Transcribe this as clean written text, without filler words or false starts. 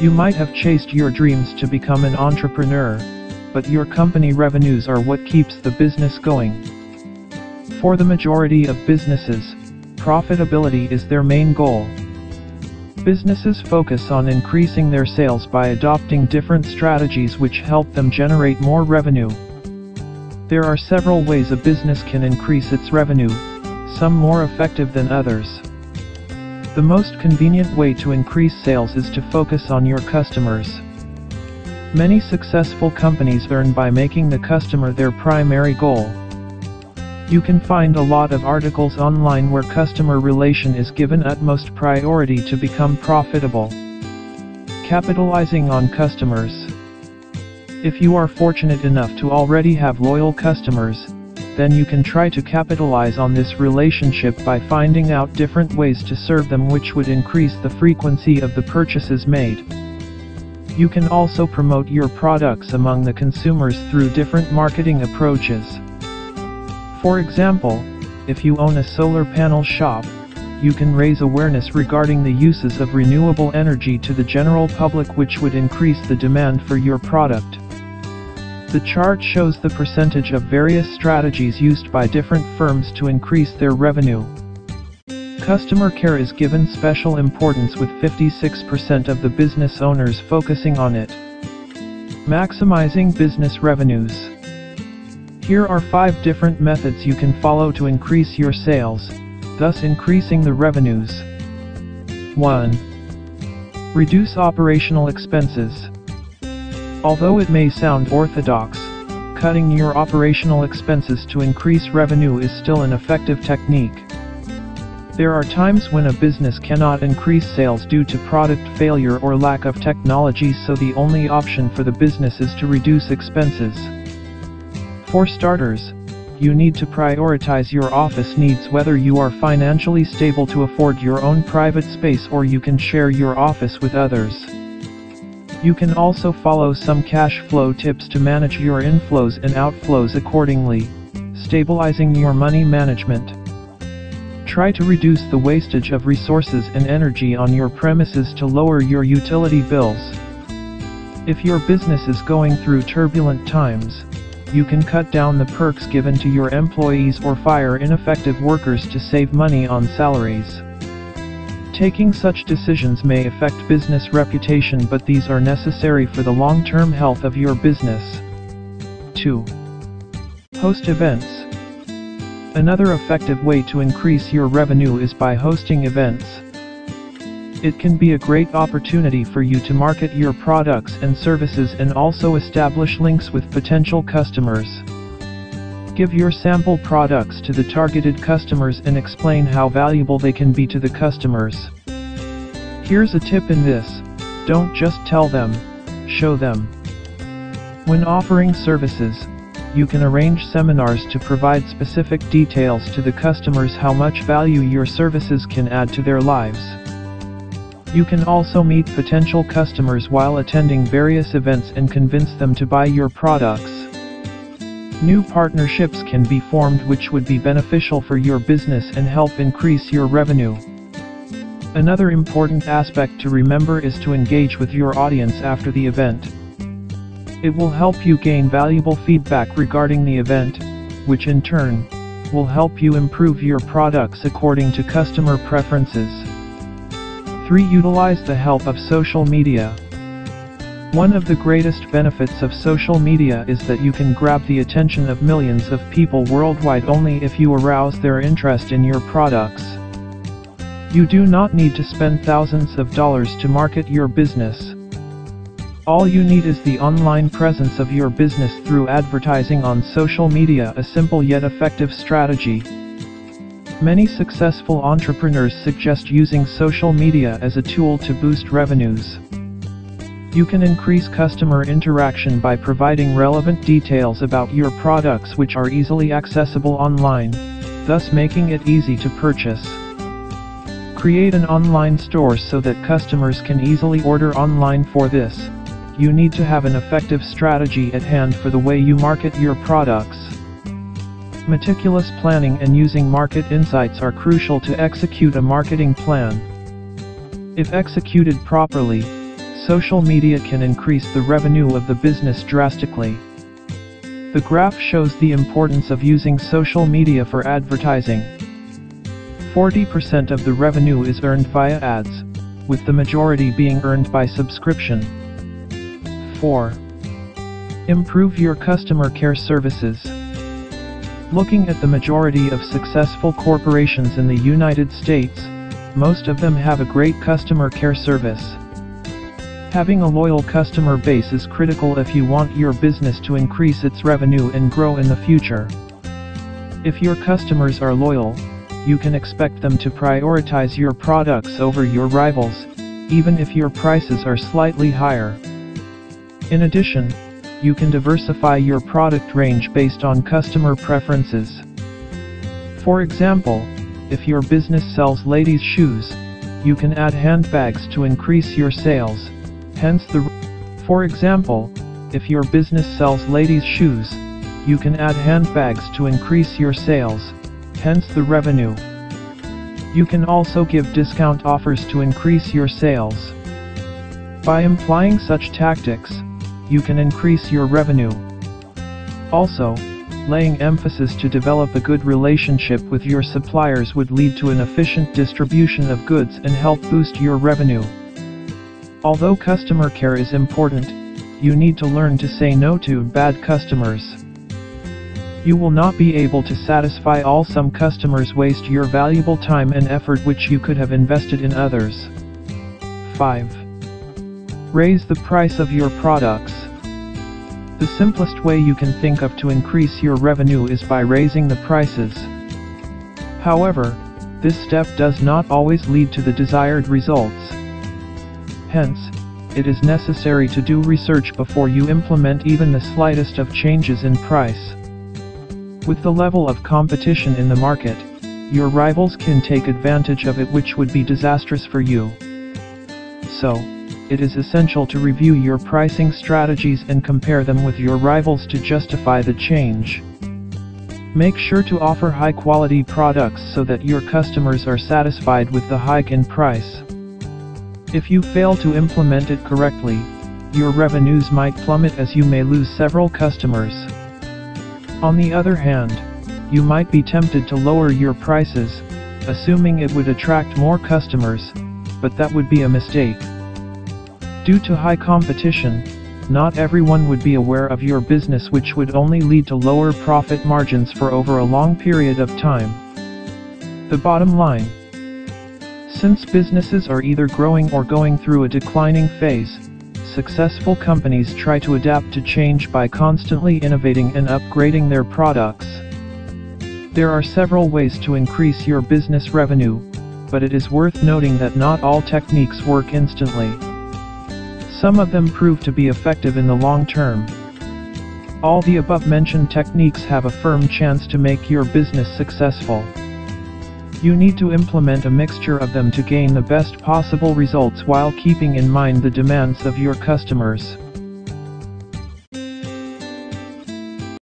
You might have chased your dreams to become an entrepreneur, but your company revenues are what keeps the business going. For the majority of businesses, profitability is their main goal. Businesses focus on increasing their sales by adopting different strategies which help them generate more revenue. There are several ways a business can increase its revenue, some more effective than others. The most convenient way to increase sales is to focus on your customers. Many successful companies earn by making the customer their primary goal. You can find a lot of articles online where customer relation is given utmost priority to become profitable. Capitalizing on customers. If you are fortunate enough to already have loyal customers, then you can try to capitalize on this relationship by finding out different ways to serve them, which would increase the frequency of the purchases made. You can also promote your products among the consumers through different marketing approaches. For example, if you own a solar panel shop, you can raise awareness regarding the uses of renewable energy to the general public, which would increase the demand for your product. The chart shows the percentage of various strategies used by different firms to increase their revenue. Customer care is given special importance, with 56% of the business owners focusing on it. Maximizing business revenues. Here are 5 different methods you can follow to increase your sales, thus increasing the revenues. 1. Reduce operational expenses. Although it may sound orthodox, cutting your operational expenses to increase revenue is still an effective technique. There are times when a business cannot increase sales due to product failure or lack of technology, so the only option for the business is to reduce expenses. For starters, you need to prioritize your office needs, whether you are financially stable to afford your own private space or you can share your office with others. You can also follow some cash flow tips to manage your inflows and outflows accordingly, stabilizing your money management. Try to reduce the wastage of resources and energy on your premises to lower your utility bills. If your business is going through turbulent times, you can cut down the perks given to your employees or fire ineffective workers to save money on salaries. Taking such decisions may affect business reputation, but these are necessary for the long-term health of your business. 2. Host events. Another effective way to increase your revenue is by hosting events. It can be a great opportunity for you to market your products and services and also establish links with potential customers. Give your sample products to the targeted customers and explain how valuable they can be to the customers. Here's a tip in this: don't just tell them, show them. When offering services, you can arrange seminars to provide specific details to the customers how much value your services can add to their lives. You can also meet potential customers while attending various events and convince them to buy your products. New partnerships can be formed, which would be beneficial for your business and help increase your revenue. Another important aspect to remember is to engage with your audience after the event. It will help you gain valuable feedback regarding the event, which in turn will help you improve your products according to customer preferences. 3. Utilize the help of social media. One of the greatest benefits of social media is that you can grab the attention of millions of people worldwide only if you arouse their interest in your products. You do not need to spend thousands of dollars to market your business. All you need is the online presence of your business through advertising on social media, a simple yet effective strategy. Many successful entrepreneurs suggest using social media as a tool to boost revenues. You can increase customer interaction by providing relevant details about your products, which are easily accessible online, thus making it easy to purchase. Create an online store so that customers can easily order online. For this, you need to have an effective strategy at hand for the way you market your products. Meticulous planning and using market insights are crucial to execute a marketing plan. If executed properly, social media can increase the revenue of the business drastically. The graph shows the importance of using social media for advertising. 40% of the revenue is earned via ads, with the majority being earned by subscription. 4. Improve your customer care services. Looking at the majority of successful corporations in the United States, most of them have a great customer care service. Having a loyal customer base is critical if you want your business to increase its revenue and grow in the future. If your customers are loyal, you can expect them to prioritize your products over your rivals, even if your prices are slightly higher. In addition, you can diversify your product range based on customer preferences. For example, if your business sells ladies' shoes, you can add handbags to increase your sales. Hence the revenue. You can also give discount offers to increase your sales. By employing such tactics, you can increase your revenue. Also, laying emphasis to develop a good relationship with your suppliers would lead to an efficient distribution of goods and help boost your revenue. Although customer care is important, you need to learn to say no to bad customers. You will not be able to satisfy all. Some customers waste your valuable time and effort which you could have invested in others. 5. Raise the price of your products. The simplest way you can think of to increase your revenue is by raising the prices. However, this step does not always lead to the desired results. Hence, it is necessary to do research before you implement even the slightest of changes in price. With the level of competition in the market, your rivals can take advantage of it, which would be disastrous for you. So, it is essential to review your pricing strategies and compare them with your rivals to justify the change. Make sure to offer high-quality products so that your customers are satisfied with the hike in price. If you fail to implement it correctly, your revenues might plummet as you may lose several customers. On the other hand, you might be tempted to lower your prices, assuming it would attract more customers, but that would be a mistake. Due to high competition, not everyone would be aware of your business, which would only lead to lower profit margins for over a long period of time. The bottom line. Since businesses are either growing or going through a declining phase, successful companies try to adapt to change by constantly innovating and upgrading their products. There are several ways to increase your business revenue, but it is worth noting that not all techniques work instantly. Some of them prove to be effective in the long term. All the above-mentioned techniques have a firm chance to make your business successful. You need to implement a mixture of them to gain the best possible results while keeping in mind the demands of your customers.